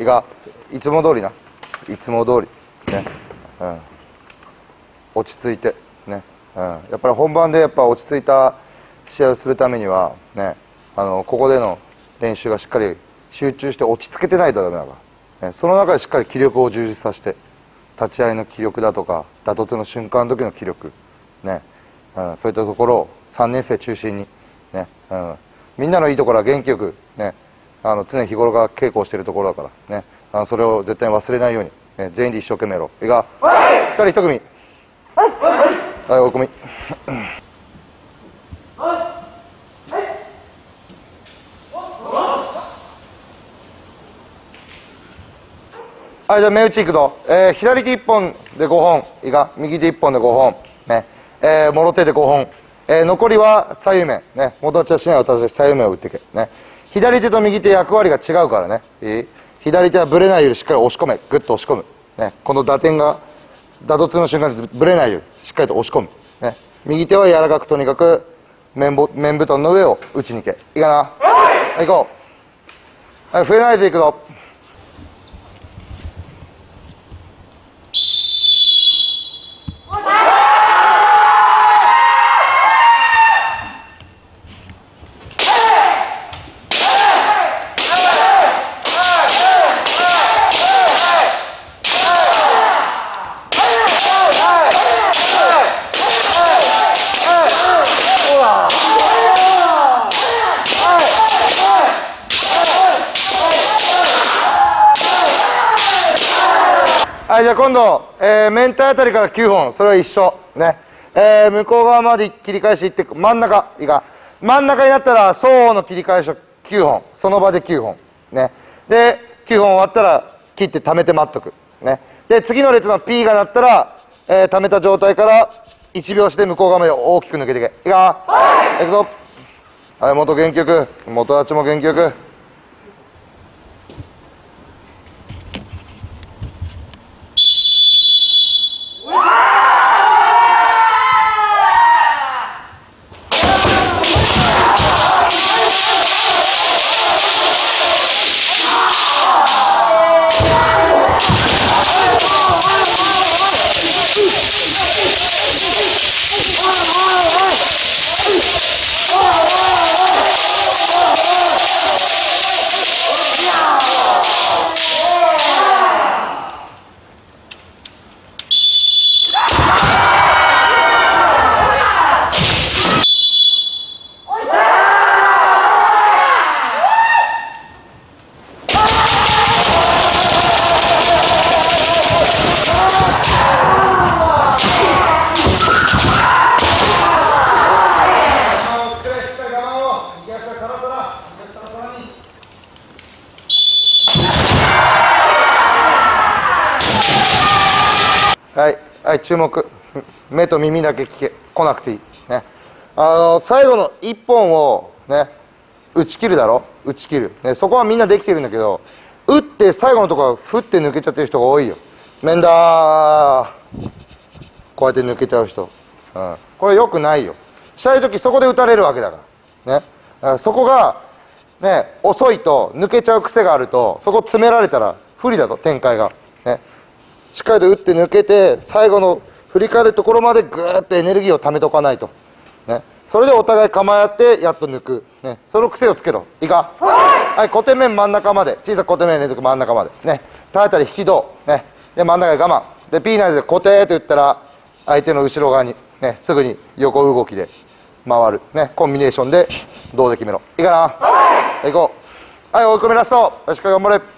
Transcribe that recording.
いがいつも通りな、いつも通りね、うん、落ち着いてね、うん、やっぱり本番でやっぱ落ち着いた試合をするためにはね、ここでの練習がしっかり集中して落ち着けてないとダメだから、ね、その中でしっかり気力を充実させて、立ち合いの気力だとか打突の瞬間の時の気力ね、うん、そういったところを3年生中心にね、うん、みんなのいいところは元気よくね、常日頃から稽古をしているところだからね、それを絶対忘れないように、ね、全員で一生懸命やろう。いいか、2人1組、はい、追い込みはい、じゃあ目打ちいくぞ。左手1本で5本、いいか、右手1本で5本、ね、もろ手で5本、残りは左右面、ね、元立ちはしない、私たち左右面を打っていけ、ね、左手と右手役割が違うからね、いい、左手はぶれないよりしっかり押し込め、ぐっと押し込む、ね、この打点が打突の瞬間にぶれないようにしっかりと押し込む、ね、右手は柔らかくとにかく面布団の上を打ちにいけ、いいかな、はい、行こう、はい、増えないでいくぞ。はい、じゃあ今度、面体あたりから9本、それは一緒、ね、向こう側まで切り返していって、真ん中、いいか、真ん中になったら、双方の切り返しを9本、その場で9本、ね、で、9本終わったら、切って、溜めて待っとく、ね、で、次の列の P が鳴ったら、溜めた状態から、1拍子で向こう側まで大きく抜けていけ、いいか、はい、いくぞ、はい、元元気よく、元立ちも元気よく。はい、はい、注目、目と耳だけ聞け、来なくていい、ね、最後の1本を、ね、打ち切るだろ、打ち切る、ね、そこはみんなできてるんだけど、打って最後のところはふって抜けちゃってる人が多いよ、面だ、こうやって抜けちゃう人、うん、これよくないよ、したい時そこで打たれるわけだから、ね、そこが、ね、遅いと抜けちゃう癖があると、そこ詰められたら不利だと、展開が。ね、しっかりと打って抜けて、最後の振り返るところまでぐーっとエネルギーをためとかないと、ね、それでお互い構え合ってやっと抜く、ね、その癖をつけろ、いいか、はい、はい、小手面真ん中まで、小さく小手面入れてく、真ん中までね、耐えたり引き胴、ね、で真ん中で我慢で、ピーナイズで小手と言ったら相手の後ろ側に、ね、すぐに横動きで回る、ね、コンビネーションで胴で決めろ、いいかな、はい、行こう、はい、追い込みラスト、よし、頑張れ。